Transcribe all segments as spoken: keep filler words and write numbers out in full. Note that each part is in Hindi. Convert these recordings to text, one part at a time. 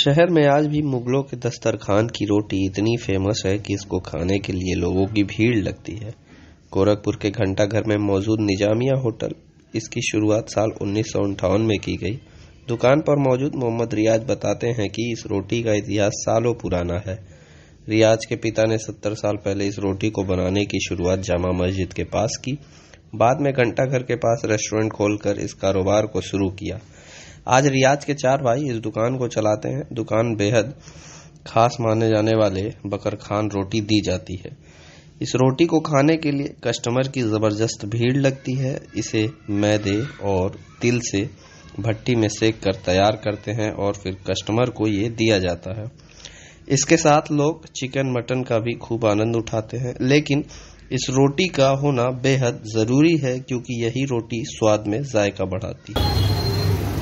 शहर में आज भी मुगलों के दस्तरखान की रोटी इतनी फेमस है कि इसको खाने के लिए लोगों की भीड़ लगती है। गोरखपुर के घंटाघर में मौजूद निजामिया होटल, इसकी शुरुआत साल उन्नीस सौ अंठावन में की गई। दुकान पर मौजूद मोहम्मद रियाज बताते हैं कि इस रोटी का इतिहास सालों पुराना है। रियाज के पिता ने सत्तर साल पहले इस रोटी को बनाने की शुरुआत जामा मस्जिद के पास की। बाद में घंटाघर के पास रेस्टोरेंट खोलकर इस कारोबार को शुरू किया। आज रियाज के चार भाई इस दुकान को चलाते हैं। दुकान बेहद खास माने जाने वाले बकर खान रोटी दी जाती है। इस रोटी को खाने के लिए कस्टमर की ज़बरदस्त भीड़ लगती है। इसे मैदे और तिल से भट्टी में सेक कर तैयार करते हैं और फिर कस्टमर को ये दिया जाता है। इसके साथ लोग चिकन मटन का भी खूब आनंद उठाते हैं, लेकिन इस रोटी का होना बेहद ज़रूरी है क्योंकि यही रोटी स्वाद में जायका बढ़ाती है।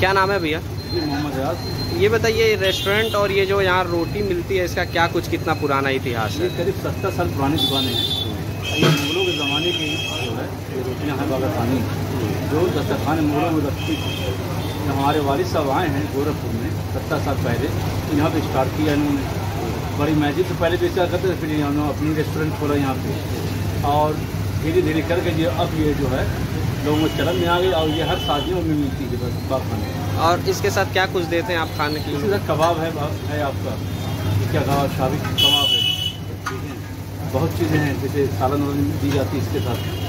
क्या नाम है भैया? मोहम्मद रियाज। ये बताइए, रेस्टोरेंट और ये जो यहाँ रोटी मिलती है, इसका क्या कुछ कितना पुराना इतिहास है? करीब सत्तर साल पुरानी दुकानें हैं। ये मुगलों के ज़माने की जो है ये रोटियाँ हैं बकरखानी, जो दस्तरखान मुगलों में रखती थी। हमारे वालिद साहब आए हैं गोरखपुर में सत्तर साल पहले, यहाँ पर स्टार्ट किया इन्होंने। बड़ी मस्जिद से पहले बेचा करते थे, फिर इन्होंने अपनी रेस्टोरेंट खोला यहाँ पर, और धीरे धीरे करके ये अब ये जो है लोगों के चलन में आ गई और ये हर शादियों में मिलती है बाप खाने। और इसके साथ क्या कुछ देते हैं आप खाने के लिए? इसके साथ कबाब है, है आपका क्या कबाब, शाही कबाब है, बहुत चीज़ें हैं जैसे सालन दी जाती है इसके साथ।